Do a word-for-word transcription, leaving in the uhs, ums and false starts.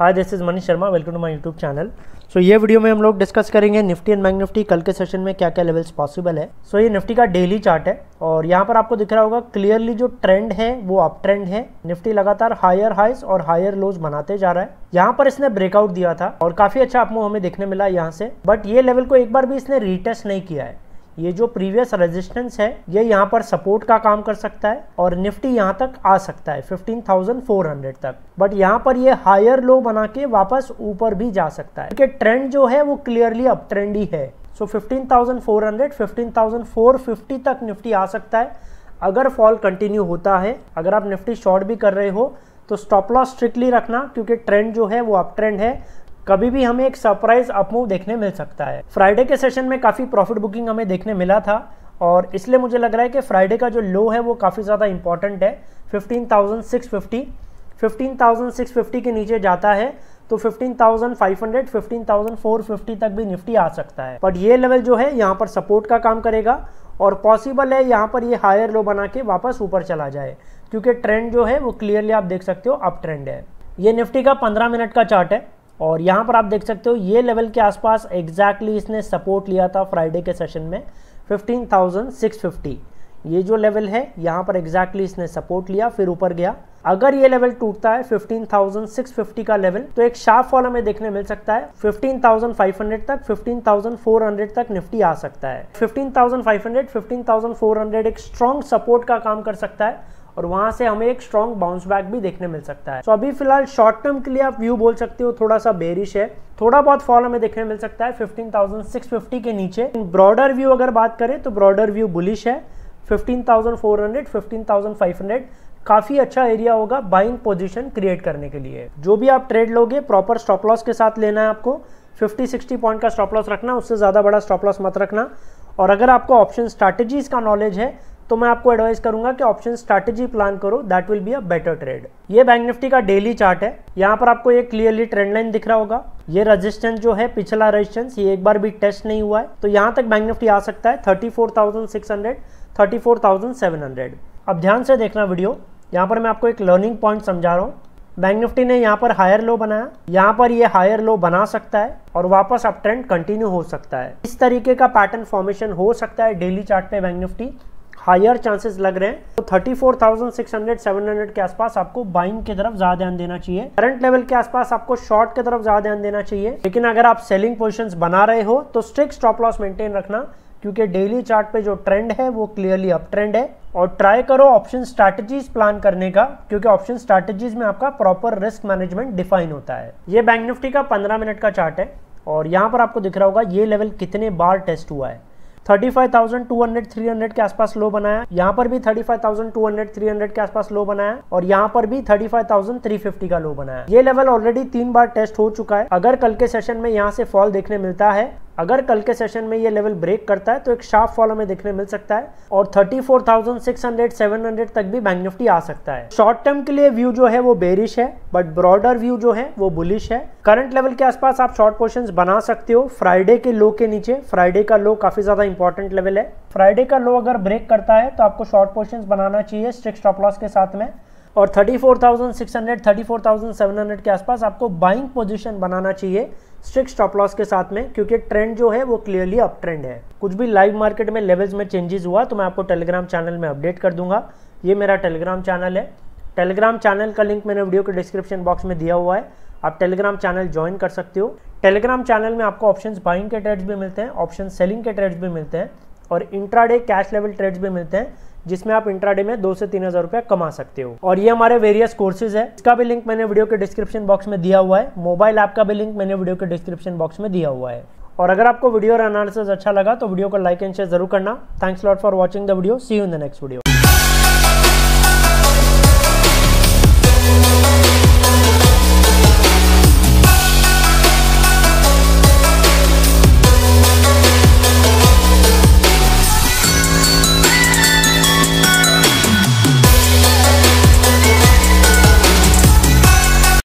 Hi this is Manish Sharma, welcome to my YouTube channel. So ये video में हम लोग डिस्कस करेंगे निफ्टी एंड बैंक निफ्टी कल के सेशन में क्या क्या लेवल्स पॉसिबल है। सो so, ये निफ्टी का डेली चार्ट है और यहाँ पर आपको दिख रहा होगा क्लियरली जो ट्रेंड है वो अप ट्रेंड है। निफ्टी लगातार हायर हाइज और हायर लोज बनाते जा रहा है। यहाँ पर इसने ब्रेकआउट दिया था और काफ़ी अच्छा अपमूव हमें देखने मिला यहाँ से, बट ये लेवल को एक बार भी इसने रीटेस्ट नहीं किया है। ये जो प्रीवियस रेजिस्टेंस है ये यहाँ पर सपोर्ट का काम कर सकता है और निफ्टी यहाँ तक आ सकता है फिफ्टीन थाउजेंड फोर हंड्रेड तक, बट यहाँ पर ये हायर लो बना के वापस ऊपर भी जा सकता है क्योंकि ट्रेंड जो है वो क्लियरली अप ट्रेंड ही है। So fifteen thousand four hundred, fifteen thousand four fifty तक निफ्टी आ सकता है अगर फॉल कंटिन्यू होता है। अगर आप निफ्टी शॉर्ट भी कर रहे हो तो स्टॉप लॉस स्ट्रिक्टली रखना क्योंकि ट्रेंड जो है वो अप ट्रेंड है। कभी भी हमें एक सरप्राइज अपमूव देखने मिल सकता है। फ्राइडे के सेशन में काफ़ी प्रॉफिट बुकिंग हमें देखने मिला था और इसलिए मुझे लग रहा है कि फ्राइडे का जो लो है वो काफ़ी ज़्यादा इंपॉर्टेंट है। Fifteen thousand six fifty fifteen thousand six fifty के नीचे जाता है तो fifteen thousand five hundred fifteen thousand four fifty तक भी निफ्टी आ सकता है, बट ये लेवल जो है यहाँ पर सपोर्ट का काम करेगा और पॉसिबल है यहाँ पर ये हायर लो बना के वापस ऊपर चला जाए क्योंकि ट्रेंड जो है वो क्लियरली आप देख सकते हो अप ट्रेंड है। ये निफ्टी का पंद्रह मिनट का चार्ट है और यहाँ पर आप देख सकते हो ये लेवल के आसपास एग्जैक्टली इसने सपोर्ट लिया था फ्राइडे के सेशन में फिफ्टीन थाउजेंड सिक्स फिफ्टी। ये जो लेवल है यहाँ पर एग्जैक्टली इसने सपोर्ट लिया फिर ऊपर गया। अगर ये लेवल टूटता है फिफ्टीन थाउजेंड सिक्स फिफ्टी का लेवल तो एक शार्प फॉल हमें देखने मिल सकता है फिफ्टीन थाउजेंड फाइव हंड्रेड तक, फिफ्टीन थाउजेंड फोर हंड्रेड तक निफ्टी आ सकता है। Fifteen thousand five hundred, fifteen thousand four hundred एक स्ट्रॉन्ग सपोर्ट का काम कर सकता है और वहाँ से हमें एक स्ट्रॉन्ग बाउंस बैक भी देखने मिल सकता है। तो so, अभी फिलहाल शॉर्ट टर्म के लिए आप व्यू बोल सकते हो थोड़ा सा बेरिश है, थोड़ा बहुत फॉल हमें देखने मिल सकता है फिफ्टीन थाउजेंड सिक्स फिफ्टी के नीचे। ब्रॉडर व्यू अगर बात करें तो ब्रॉडर व्यू बुलिश है। Fifteen thousand four hundred, fifteen thousand five hundred काफ़ी अच्छा एरिया होगा बाइंग पोजीशन क्रिएट करने के लिए। जो भी आप ट्रेड लोगे प्रॉपर स्टॉप लॉस के साथ लेना है आपको। फिफ्टी सिक्सटी पॉइंट का स्टॉप लॉस रखना, उससे ज़्यादा बड़ा स्टॉप लॉस मत रखना। और अगर आपको ऑप्शन स्ट्रैटेजीज का नॉलेज है तो मैं आपको एडवाइस करूंगा कि ऑप्शन स्ट्रैटेजी प्लान करो, that will be a better trade. ये बैंक निफ्टी का डेली चार्ट है। यहाँ पर आपको ये क्लियरली ट्रेंड लाइन दिख रहा होगा। ये रेजिस्टेंस जो है पिछला रेजिस्टेंस ये एक बार भी टेस्ट नहीं हुआ है तो यहाँ तक बैंक निफ्टी आ सकता है thirty four thousand six hundred, thirty four thousand seven hundred. अब ध्यान से देखना वीडियो, यहाँ पर मैं आपको एक लर्निंग पॉइंट समझा रहा हूँ। बैंक निफ्टी ने यहाँ पर हायर लो बनाया, यहाँ पर ये हायर लो बना सकता है और वापस अप ट्रेंड कंटिन्यू हो सकता है। इस तरीके का पैटर्न फॉर्मेशन हो सकता है डेली चार्ट पे। बैंक निफ्टी हायर चांसेस लग रहे हैं तो thirty four thousand six hundred, seven hundred के आसपास आपको बाइंग की तरफ ज़्यादा ध्यान देना चाहिए। करंट लेवल के आसपास आपको शॉर्ट की तरफ ज़्यादा ध्यान देना चाहिए, लेकिन अगर आप सेलिंग पोजीशंस बना रहे हो तो स्ट्रिक्ट स्टॉप लॉस मेंटेन रखना क्योंकि डेली चार्ट पे जो ट्रेंड है वो क्लियरली अप ट्रेंड है। और ट्राई करो ऑप्शन स्ट्रैटेजीज प्लान करने का क्योंकि ऑप्शन स्ट्रैटेजीज में आपका प्रॉपर रिस्क मैनेजमेंट डिफाइन होता है। ये बैंक निफ्टी का पंद्रह मिनट का चार्ट है और यहाँ पर आपको दिख रहा होगा ये लेवल कितने बार टेस्ट हुआ है। Thirty five thousand two hundred, three hundred के आसपास लो बनाया, यहाँ पर भी thirty five thousand two hundred, three hundred के आसपास लो बनाया और यहाँ पर भी thirty five thousand three fifty का लो बनाया। ये लेवल ऑलरेडी तीन बार टेस्ट हो चुका है। अगर कल के सेशन में यहाँ से फॉल देखने मिलता है, अगर कल के सेशन में ये लेवल ब्रेक करता है तो एक शार्प फॉल हमें देखने मिल सकता है और thirty four thousand six hundred, seven hundred तक भी बैंक निफ्टी आ सकता है। शॉर्ट टर्म के लिए व्यू जो है वो बेरिश है बट ब्रॉडर व्यू जो है वो बुलिश है। करंट लेवल के आसपास आप शॉर्ट पोजीशंस बना सकते हो फ्राइडे के लो के नीचे। फ्राइडे का लो काफी ज्यादा इंपॉर्टेंट लेवल है। फ्राइडे का लो अगर ब्रेक करता है तो आपको शॉर्ट पोजीशंस बनाना चाहिए स्ट्रिक्ट स्टॉप लॉस के साथ में। और thirty four thousand six hundred, thirty four thousand seven hundred के आसपास आपको बाइंग पोजीशन बनाना चाहिए स्ट्रिक्ट स्टॉप लॉस के साथ में क्योंकि ट्रेंड जो है वो क्लियरली अप ट्रेंड है। कुछ भी लाइव मार्केट में लेवल्स में चेंजेस हुआ तो मैं आपको टेलीग्राम चैनल में अपडेट कर दूंगा। ये मेरा टेलीग्राम चैनल है। टेलीग्राम चैनल का लिंक मैंने वीडियो के डिस्क्रिप्शन बॉक्स में दिया हुआ है, आप टेलीग्राम चैनल ज्वाइन कर सकते हो। टेलीग्राम चैनल में आपको ऑप्शन बाइंग के ट्रेड्स भी मिलते हैं, ऑप्शन सेलिंग के ट्रेड्स भी मिलते हैं और इंट्राडे कैश लेवल ट्रेड्स भी मिलते हैं जिसमें आप इंट्राडे में दो से तीन हज़ार रुपया कमा सकते हो। और ये हमारे वेरियस कोर्सेज है, इसका भी लिंक मैंने वीडियो के डिस्क्रिप्शन बॉक्स में दिया हुआ है। मोबाइल ऐप का भी लिंक मैंने वीडियो के डिस्क्रिप्शन बॉक्स में दिया हुआ है। और अगर आपको वीडियो और एनालिसिस अच्छा लगा तो वीडियो को लाइक एंड शेयर जरूर करना। Thanks lot for watching the video, see you in the next video.